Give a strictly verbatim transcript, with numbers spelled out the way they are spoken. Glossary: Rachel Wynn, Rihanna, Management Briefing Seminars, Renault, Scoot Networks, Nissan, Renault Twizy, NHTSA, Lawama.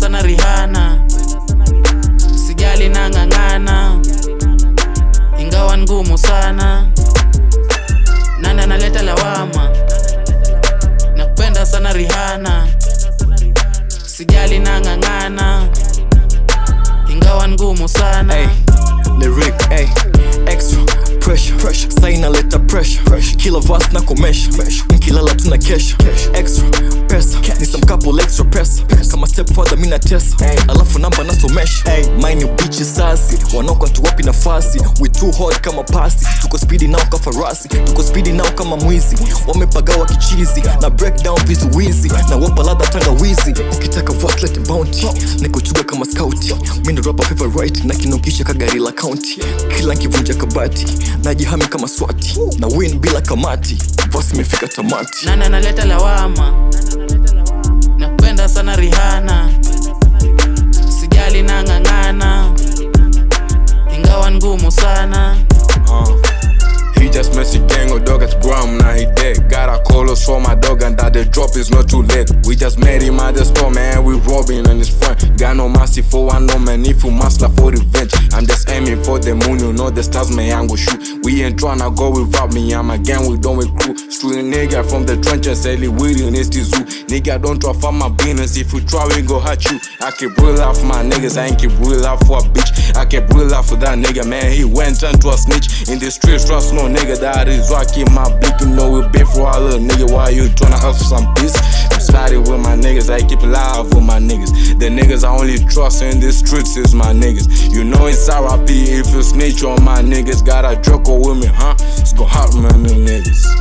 sana Rihanna, sijali na ngangana, ingawa ngumu sana. Nani analeta lawama? Nakupenda sana Rihanna, sijali na ngangana, ingawa ngumu sana. Hey, lyric, hey, extra pressure, pressure. Sai inaleta pressure, pressure. Kila verse na komesha, nkilala tuna kesha. Extra pesa, ni some couple extra pesa. Kama step further mina tesa, alafu namba nasomesha. Mine you bitch sassy, wanaoka tu wapi nafasi. We too hot kama pasi, tuko speedy nao ka farasi. Tuko speedy nao kama mwizi, wamepagawa kichizi. Na breakdown vizuizi, na wapa ladha tangawizi. Ukitaka verse let bounty, nikuchuga kama scouti. Mindo rapper favorite, na kinongisha kagari la county. Kila nkivunja kabati, najihami kama swati. Na win bila kamati, verse imefika tamati. Nani analeta lawama? Nakupenda sana Rihanna, sijali na ngangana, ingawa ngumu sana. uh, He just messy gang or dog at ground, now he dead. Gotta call us for my dog and that the drop is not too late. We just met him at the store, man, we robbing and his friend. Got no mercy for one no man, if you must love for revenge. I'm just aiming for the moon, you know the stars, man, I'm gonna shoot. We ain't tryna go without me, I'm a gang, we don't recruit. Street nigga from the trenches, selling weed in this zoo. Nigga, don't try for my business, if you try, we go hurt you. I keep real off my niggas, I ain't keep real off for a bitch. I keep real off for that nigga, man, he went and to a snitch. In the streets, trust no nigga, that is why I keep my blick. You know we been for a little nigga, why you tryna hustle some peace? I'm started with my niggas, I keep alive with my niggas. The niggas I only trust in the streets is my niggas. You know it's R I P if you snitch on my niggas. Got a joker with me, huh? It's gon' hurt me on them niggas.